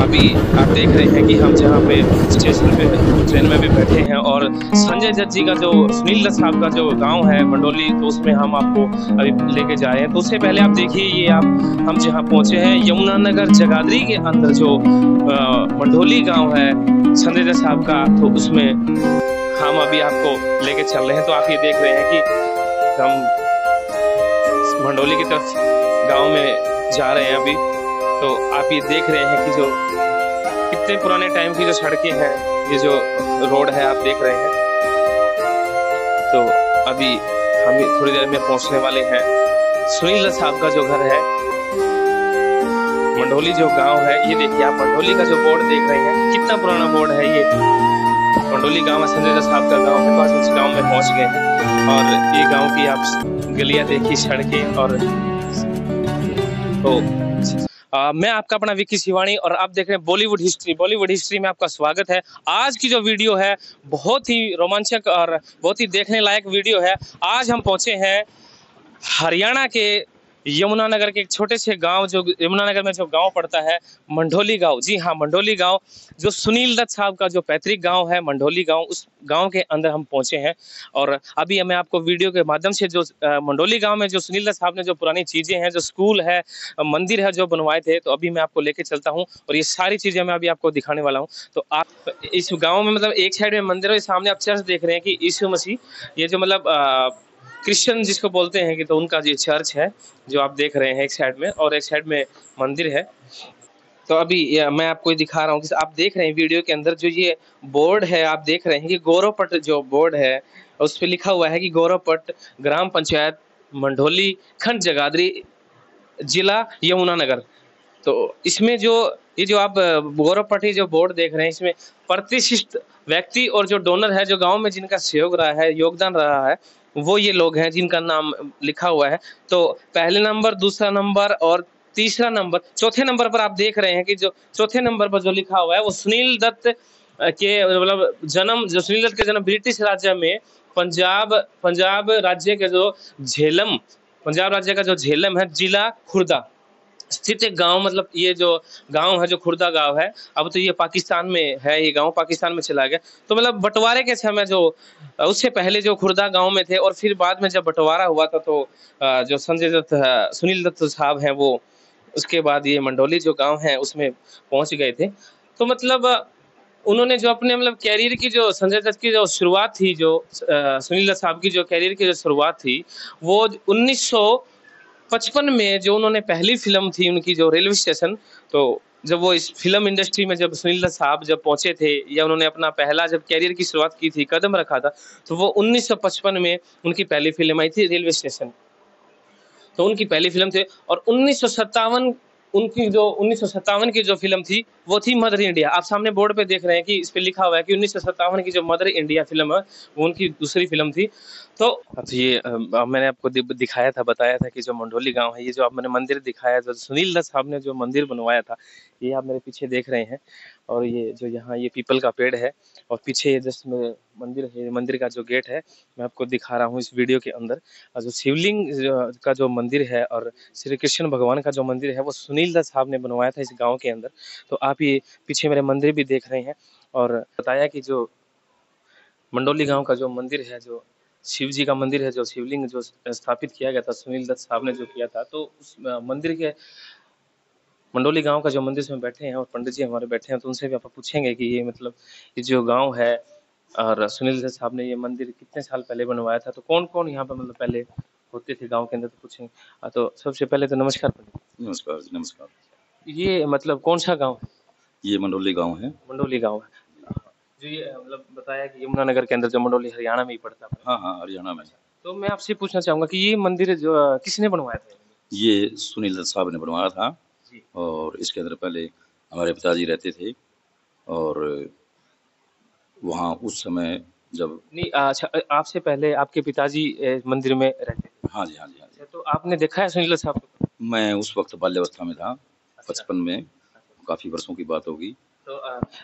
अभी आप देख रहे हैं कि हम जहाँ पे स्टेशन पे ट्रेन में भी बैठे हैं और संजय दत्त जी का जो सुनील दत्त साहब का जो गांव है मंडोली, तो उसमें हम आपको अभी लेके जा रहे हैं। तो उससे पहले आप देखिए ये आप हम जहाँ पहुँचे हैं यमुनानगर जगाधरी के अंदर जो मंडोली गाँव है संजय दत्त साहब का, तो उसमें हम अभी आपको लेके चल रहे हैं। तो आप ये देख रहे हैं कि हम मंडोली की तरफ गाँव में जा रहे हैं अभी। तो आप ये देख रहे हैं कि जो कितने पुराने टाइम की जो सड़कें हैं, ये जो रोड है आप देख रहे हैं। तो अभी हम थोड़ी देर में पहुंचने वाले हैं सुनील दत्त साहब का जो घर है मंडोली जो गांव है। ये देखिए आप मंडोली का जो बोर्ड देख रहे हैं, कितना पुराना बोर्ड है ये। मंडोली गांव में संजय दत्त साहब का गाँव है, बस उस गाँव में पहुँच गए हैं। और ये गाँव की आप गलियाँ देखी, सड़कें। और तो मैं आपका अपना विक्की सिवानी और आप देख रहे हैं बॉलीवुड हिस्ट्री। बॉलीवुड हिस्ट्री में आपका स्वागत है। आज की जो वीडियो है बहुत ही रोमांचक और बहुत ही देखने लायक वीडियो है। आज हम पहुंचे हैं हरियाणा के यमुनानगर के एक छोटे से गांव, जो यमुनानगर में जो गांव पड़ता है मंडोली गांव। जी हाँ, मंडोली गांव जो सुनील दत्त साहब का जो पैतृक गांव है मंडोली गांव, उस गांव के अंदर हम पहुंचे हैं। और अभी मैं आपको वीडियो के माध्यम से जो मंडोली गांव में जो सुनील दत्त साहब ने जो पुरानी चीज़ें हैं, जो स्कूल है, मंदिर है जो बनवाए थे, तो अभी मैं आपको लेके चलता हूँ और ये सारी चीज़ें मैं अभी आपको दिखाने वाला हूँ। तो आप इस गाँव में मतलब एक साइड में मंदिर और सामने आप चर्च देख रहे हैं कि यीशु मसीह, ये जो मतलब क्रिश्चियन जिसको बोलते हैं कि, तो उनका ये चर्च है जो आप देख रहे हैं एक साइड में, और एक साइड में मंदिर है। तो अभी मैं आपको दिखा रहा हूँ कि आप देख रहे हैं वीडियो के अंदर जो ये बोर्ड है, आप देख रहे हैं कि गौरवपट जो बोर्ड है उस पर लिखा हुआ है कि गौरवपट ग्राम पंचायत मंडोली खंड जगाधरी जिला यमुनानगर। तो इसमें जो ये जो आप गौरवपटी जो बोर्ड देख रहे हैं, इसमें प्रतिष्ठित व्यक्ति और जो डोनर है, जो गाँव में जिनका सहयोग रहा है, योगदान रहा है, वो ये लोग हैं जिनका नाम लिखा हुआ है। तो पहले नंबर, दूसरा नंबर और तीसरा नंबर, चौथे नंबर पर आप देख रहे हैं कि जो चौथे नंबर पर जो लिखा हुआ है वो सुनील दत्त के मतलब जन्म, जो सुनील दत्त के जन्म ब्रिटिश राज्य में पंजाब राज्य का जो झेलम है जिला खुर्दा स्थित एक गाँव, मतलब ये जो गांव है जो खुर्दा गांव है, अब तो ये पाकिस्तान में है, ये गांव पाकिस्तान में चला गया। तो मतलब बंटवारे के समय जो उससे पहले जो खुर्दा गांव में थे और फिर बाद में जब बंटवारा हुआ था, तो जो सुनील दत्त साहब हैं वो उसके बाद ये मंडोली जो गांव है उसमें पहुंच गए थे। तो मतलब उन्होंने जो अपने मतलब कैरियर की जो संजय दत्त की जो शुरुआत थी, जो सुनील दत्त साहब की जो कैरियर की जो शुरुआत थी, वो 1955 में जो उन्होंने पहली फिल्म थी उनकी जो रेलवे स्टेशन, तो जब वो इस फिल्म इंडस्ट्री में जब सुनील दत्त साहब जब पहुंचे थे या उन्होंने अपना पहला जब कैरियर की शुरुआत की थी, कदम रखा था, तो वो 1955 में उनकी पहली फिल्म आई थी रेलवे स्टेशन। तो उनकी पहली फिल्म थी और 1957 उनकी जो 1957 की जो फिल्म थी वो थी मदर इंडिया। आप सामने बोर्ड पे देख रहे हैं कि इस पे लिखा हुआ है कि 1957 की जो मदर इंडिया फिल्म है वो उनकी दूसरी फिल्म थी। तो ये मैंने आपको दिखाया था, बताया था कि जो मंडोली गांव है, ये जो आप मैंने मंदिर दिखाया जो सुनील दत्त साहब ने जो मंदिर बनवाया था, ये आप मेरे पीछे देख रहे हैं। और ये जो यहाँ ये पीपल का पेड़ है और पीछे ये जिसमें मंदिर है, मंदिर का जो गेट है मैं आपको दिखा रहा हूँ इस वीडियो के अंदर। और जो शिवलिंग का जो मंदिर है और श्री कृष्ण भगवान का जो मंदिर है वो सुनील दत्त साहब ने बनवाया था इस गांव के अंदर। तो आप ये पीछे मेरे मंदिर भी देख रहे हैं और बताया कि जो मंडोली गांव का जो मंदिर है, जो शिव जी का मंदिर है, जो शिवलिंग जो स्थापित किया गया था सुनील दत्त साहब ने जो किया था, तो उस मंदिर के मंडोली गांव का जो मंदिर में बैठे हैं और पंडित जी हमारे बैठे हैं, तो उनसे भी आप पूछेंगे कि ये मतलब ये जो गांव है और सुनील दत्त साहब ने ये मंदिर कितने साल पहले बनवाया था, तो कौन कौन यहाँ पर मतलब पहले होते थे गांव के अंदर, तो पूछेंगे। तो सबसे पहले तो नमस्कार पंडित। नमस्कार जी, नमस्कार। ये मतलब कौन सा गांव है? ये मंडोली गांव है। मंडोली गांव है जो ये मतलब बताया कि यमुनानगर के अंदर जो मंडोली हरियाणा में ही पड़ता है। हाँ हाँ, हरियाणा में। तो मैं आपसे पूछना चाहूँगा कि ये मंदिर जो किसने बनवाया था? ये सुनील दत्त साहब ने बनवाया था और इसके अंदर पहले हमारे पिताजी रहते थे और वहाँ उस समय जब नहीं, अच्छा आपसे पहले आपके पिताजी मंदिर में रहते थे? हाँ जी, हाँ जी, हाँ जी। तो आपने देखा है सुनील साहब को? मैं उस वक्त बाल्यावस्था में था, बचपन में, काफी वर्षों की बात होगी। तो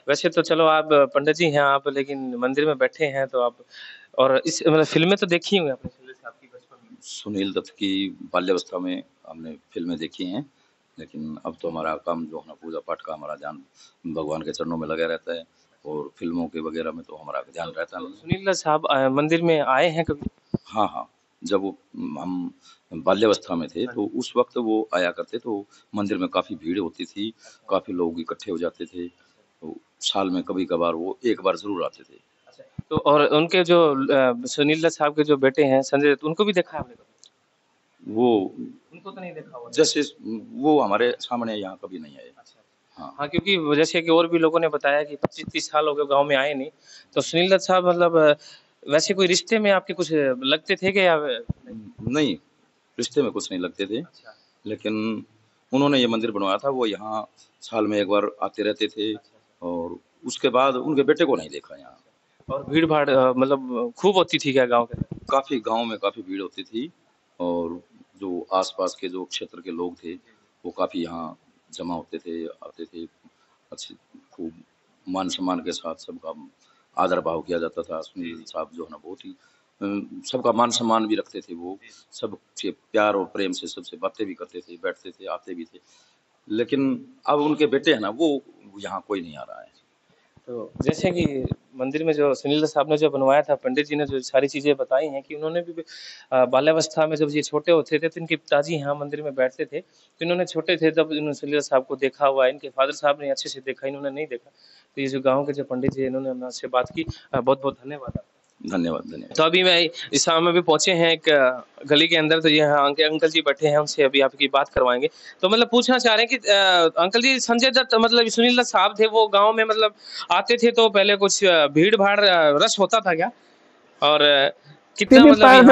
वैसे तो चलो आप पंडित जी हैं आप, लेकिन मंदिर में बैठे हैं तो आप और इस मतलब फिल्में तो देखी होंगी आपने सुनील साहब की बचपन में? सुनील दत्त की बाल्यावस्था में हमने फिल्में देखी हैं लेकिन अब तो हमारा काम जो है पूजा पाठ का, हमारा ध्यान भगवान के चरणों में लगा रहता है और फिल्मों के वगैरह में तो हमारा ध्यान रहता है। सुनील दत्त साहब मंदिर में आए हैं कभी? हाँ हाँ, जब वो हम बाल्यावस्था में थे तो उस वक्त वो आया करते, तो मंदिर में काफ़ी भीड़ होती थी, काफ़ी लोग इकट्ठे हो जाते थे, तो साल में कभी कभार वो एक बार ज़रूर आते थे। तो और उनके जो सुनील दत्त साहब के जो बेटे हैं संजय दत्त, उनको भी देखा है आपने? वो उनको तो नहीं देखा, जैसे वो हमारे सामने यहाँ कभी नहीं आए। हाँ हाँ, क्योंकि जैसे कि और भी लोगों ने बताया कि 25-30 साल हो गए गाँव में आए नहीं, तो सुनील दत्त साहब मतलब वैसे कोई रिश्ते में आपके कुछ लगते थे क्या? नहीं, रिश्ते में कुछ नहीं लगते थे। अच्छा। लेकिन उन्होंने ये मंदिर बनवाया था, वो यहाँ साल में एक बार आते रहते थे। अच्छा। और उसके बाद उनके बेटे को नहीं देखा यहाँ। और भीड़ भाड़ मतलब खूब होती थी क्या गांव के? काफ़ी, गांव में काफ़ी भीड़ होती थी और जो आसपास के जो क्षेत्र के लोग थे वो काफ़ी यहाँ जमा होते थे, आते थे। अच्छे खूब मान सम्मान के साथ सबका आदर भाव किया जाता था। सुनील साहब जो है ना बहुत ही सबका मान सम्मान भी रखते थे, वो सबसे प्यार और प्रेम से सबसे बातें भी करते थे, बैठते थे, आते भी थे। लेकिन अब उनके बेटे हैं ना, वो यहाँ कोई नहीं आ रहा है। तो जैसे कि मंदिर में जो सुनील दत्त साहब ने जो बनवाया था, पंडित जी ने जो सारी चीज़ें बताई हैं कि उन्होंने भी बाल्यावस्था में जब ये छोटे होते थे तो इनके पिताजी यहाँ मंदिर में बैठते थे, तो इन्होंने छोटे थे तब इन्होंने सुनील दत्त साहब को देखा हुआ है। इनके फादर साहब ने अच्छे से देखा, इन्होंने नहीं देखा। तो ये जो गाँव के जो पंडित जी, इन्होंने हमसे बात की, बहुत बहुत धन्यवाद। धन्यवाद धन्यवाद। तो अभी मैं इस समय में भी पहुंचे हैं एक गली के अंदर, तो यहाँ अंकल जी बैठे हैं, उनसे अभी आपकी बात करवाएंगे। तो मतलब पूछना चाह रहे हैं कि अंकल जी, संजय दत्त मतलब सुनील दत्त साहब थे, वो गांव में मतलब आते थे तो पहले कुछ भीड़ भाड़ रश होता था क्या? और कितना मतलब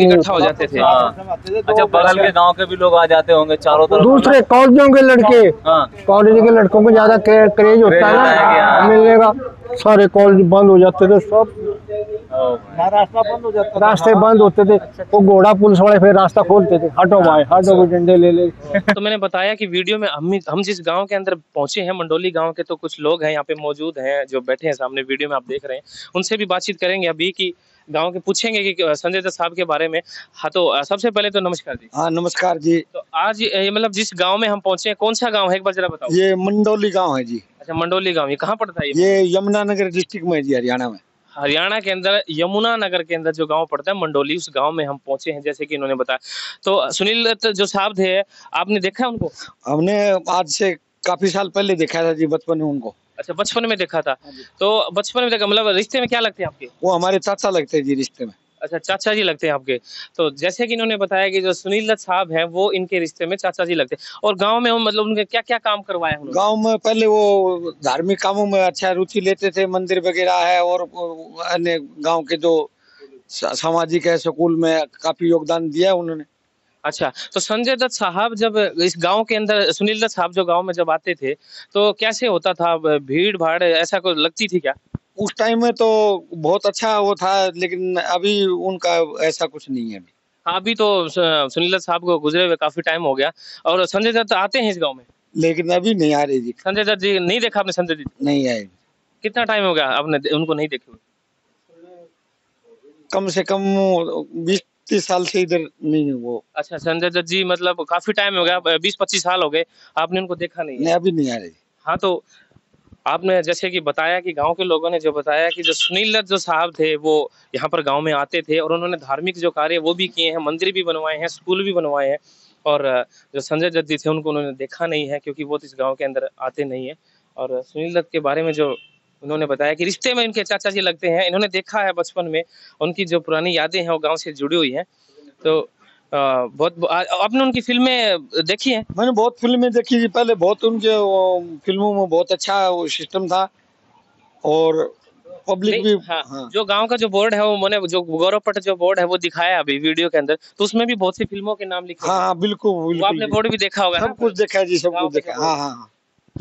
इकट्ठा हो जाते थे? अच्छा, बगल के गाँव के भी लोग आ जाते होंगे चारों तरफ। दूसरे कॉलेजों के लड़के, कॉलेज के लड़कों को ज्यादा क्रेज होता है, मिलेगा। सारे कॉलेज बंद हो जाते थे, सब रास्ते बंद होते थे। वो घोड़ा पुलिस वाले फिर रास्ता खोलते थे, हटो भाई हटो, वो डंडे ले ले। तो मैंने बताया कि वीडियो में हम जिस गांव के अंदर पहुंचे हैं, मंडोली गांव के, तो कुछ लोग हैं यहाँ पे मौजूद हैं जो बैठे हैं सामने, वीडियो में आप देख रहे हैं। उनसे भी बातचीत करेंगे अभी कि गांव के, पूछेंगे कि संजय दत्त साहब के बारे में। हाँ, तो सबसे पहले तो नमस्कार जी। हाँ नमस्कार जी। तो आज ये मतलब जिस गांव में हम पहुंचे हैं, कौन सा गांव है एक बार जरा बताओ? ये मंडोली गांव है जी। अच्छा, मंडोली गांव, ये कहाँ पड़ता है? ये यमुनानगर डिस्ट्रिक्ट में जी, हरियाणा में। हरियाणा के अंदर यमुनानगर के अंदर जो गांव पड़ता है मंडोली, उस गांव में हम पहुंचे हैं जैसे कि इन्होंने बताया। तो सुनील दत्त जो साहब थे, आपने देखा उनको? हमने आज से काफी साल पहले देखा था जी, बचपन में उनको। अच्छा, बचपन में देखा था। तो बचपन में देखा, मतलब रिश्ते में क्या लगते हैं आपके? वो हमारे चाचा लगते हैं जी रिश्ते में। अच्छा, चाचा जी लगते हैं आपके। तो जैसे कि इन्होंने बताया कि जो सुनील दत्त साहब हैं वो इनके रिश्ते में चाचा जी लगते हैं। और गांव में मतलब उनके क्या क्या काम करवाए उन्होंने? गांव में पहले वो धार्मिक कामों में अच्छा रुचि लेते थे, मंदिर वगैरह है और अन्य गाँव के जो सामाजिक है, स्कूल में काफी योगदान दिया उन्होंने। अच्छा, तो संजय दत्त साहब जब इस गांव के अंदर, सुनील दत्त साहब जो गांव में जब आते थे तो कैसे होता था? भीड़ भाड़ ऐसा कुछ लगती थी क्या उस टाइम में? तो बहुत अच्छा वो था, लेकिन अभी उनका ऐसा कुछ नहीं है अभी। अभी तो सुनील दत्त साहब को गुजरे हुए काफी टाइम हो गया, और संजय दत्त आते हैं इस गाँव में, लेकिन अभी नहीं आ रही जी। संजय दत्त जी नहीं देखा आपने? संजय जी नहीं आए। कितना टाइम हो गया आपने उनको नहीं देखे? कम से कम 20-30 साल से इधर नहीं वो। अच्छा, संजय दत्त जी मतलब काफी टाइम हो गया, 20-25 साल हो गए, आपने उनको देखा नहीं? नहीं, अभी नहीं आ रही। हाँ, तो आपने जैसे कि बताया कि गांव के लोगों ने जो बताया कि जो सुनील दत्त जो साहब थे वो यहाँ पर गांव में आते थे और उन्होंने धार्मिक जो कार्य वो भी किए हैं, मंदिर भी बनवाए हैं, स्कूल भी बनवाए हैं। और जो संजय दत्त जी थे उनको उन्होंने देखा नहीं है क्योंकि वो इस गाँव के अंदर आते नहीं है। और सुनील दत्त के बारे में जो उन्होंने बताया कि रिश्ते में इनके चाचा जी लगते हैं, इन्होंने देखा है बचपन में, उनकी जो पुरानी यादें हैं वो गांव से जुड़ी हुई हैं। तो बहुत आपने उनकी फिल्में देखी हैं? मैंने बहुत फिल्में देखी थी पहले, बहुत उनके फिल्मों में बहुत अच्छा वो सिस्टम था और पब्लिक भी। हाँ, हाँ। जो गांव का जो बोर्ड है वो मैंने जो गौरवपट जो बोर्ड है वो दिखाया अभी वीडियो के अंदर, तो उसमें भी बहुत सी फिल्मों के नाम लिखे। हाँ बिल्कुल, आपने बोर्ड भी देखा होगा? सब कुछ देखा जी, सब कुछ देखा। हाँ हाँ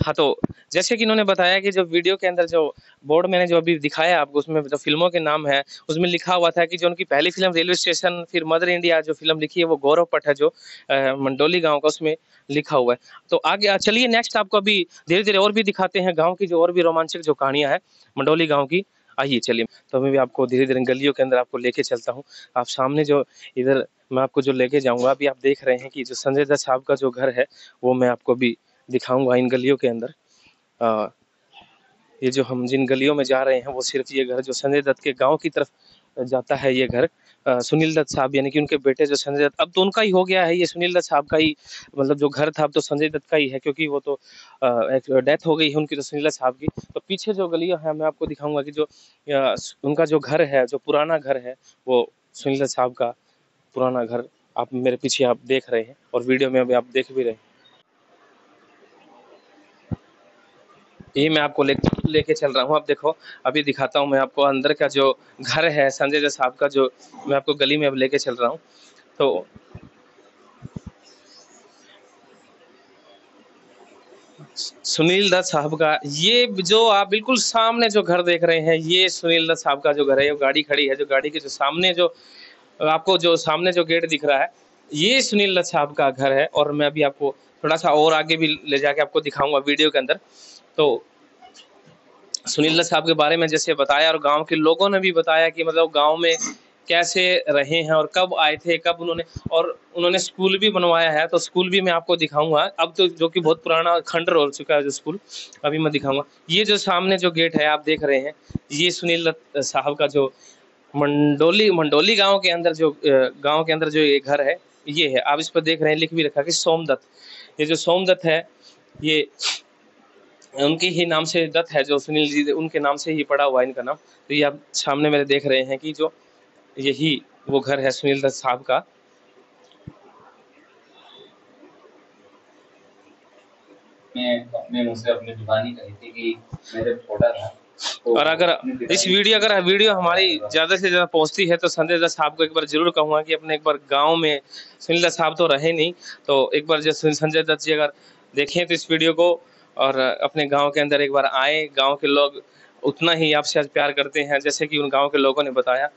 हाँ, तो जैसे कि इन्होंने बताया कि जो वीडियो के अंदर जो बोर्ड मैंने जो अभी दिखाया आपको, उसमें जो फिल्मों के नाम है उसमें लिखा हुआ था कि जो उनकी पहली फिल्म रेलवे स्टेशन, फिर मदर इंडिया जो फिल्म लिखी है वो गौरवपट है जो मंडोली गांव का, उसमें लिखा हुआ है। तो आगे चलिए नेक्स्ट, आपको अभी धीरे धीरे और भी दिखाते हैं गाँव की जो और भी रोमांचक जो कहानियाँ हैं मंडोली गाँव की। आइए चलिए, तो मैं भी आपको धीरे धीरे गलियों के अंदर आपको लेके चलता हूँ। आप सामने जो इधर मैं आपको जो लेके जाऊँगा, अभी आप देख रहे हैं कि जो संजय दत्त साहब का जो घर है वो मैं आपको भी दिखाऊँगा। इन गलियों के अंदर ये जो हम जिन गलियों में जा रहे हैं वो सिर्फ ये घर जो संजय दत्त के गाँव की तरफ जाता है, ये घर सुनील दत्त साहब यानी कि उनके बेटे जो संजय दत्त, अब तो उनका ही हो गया है, ये सुनील दत्त साहब का ही मतलब जो घर था अब तो संजय दत्त का ही है, क्योंकि वो तो डेथ हो गई है उनकी, तो सुनील दत्त साहब की। तो पीछे जो गलियां हैं मैं आपको दिखाऊंगा कि जो उनका जो घर है, जो पुराना घर है, वो सुनील दत्त साहब का पुराना घर आप मेरे पीछे आप देख रहे हैं और वीडियो में अभी आप देख भी रहे हैं। ये मैं आपको लेके चल रहा हूँ। आप देखो अभी दिखाता हूँ मैं आपको अंदर का जो घर है संजय दत्त साहब का, जो मैं आपको गली में अब लेके चल रहा हूँ। तो सुनील दत्त साहब का ये जो आप बिल्कुल सामने जो घर देख रहे हैं, ये सुनील दत्त साहब का जो घर है। ये गाड़ी खड़ी है, जो गाड़ी के जो सामने जो आपको जो सामने जो गेट दिख रहा है, ये सुनील दत्त साहब का घर है। और मैं अभी आपको थोड़ा सा और आगे भी ले जाके आपको दिखाऊंगा वीडियो के अंदर। तो सुनील दत्त साहब के बारे में जैसे बताया और गांव के लोगों ने भी बताया कि मतलब गांव में कैसे रहे हैं और कब आए थे, कब उन्होंने, और उन्होंने स्कूल भी बनवाया है, तो स्कूल भी मैं आपको दिखाऊंगा अब, तो जो कि बहुत पुराना खंडर हो चुका है जो स्कूल, अभी मैं दिखाऊंगा। ये जो सामने जो गेट है आप देख रहे हैं, ये सुनील दत्त साहब का जो मंडोली गाँव के अंदर जो ये घर है ये है। आप इस पर देख रहे हैं लिख भी रखा कि सोमदत्त, ये जो सोमदत्त है ये उनके ही नाम से दत्त है, जो सुनील जी उनके नाम से ही पड़ा हुआ इनका नाम। तो ये आप सामने मेरे देख रहे हैं कि जो यही वो घर है सुनील दत्त साहब का। मैं उनसे अपनी जुबानी कही थी कि मेरे छोटा था, और अगर इस वीडियो हमारी ज्यादा से ज्यादा पहुंचती है तो संजय दत्त साहब को एक बार जरूर कहूंगा कि अपने एक बार गांव में, सुनील दत्त साहब तो रहे नहीं, तो एक बार जो संजय दत्त जी अगर देखें तो इस वीडियो को और अपने गांव के अंदर एक बार आए। गांव के लोग उतना ही आपसे आज प्यार करते हैं जैसे कि उन गांव के लोगों ने बताया।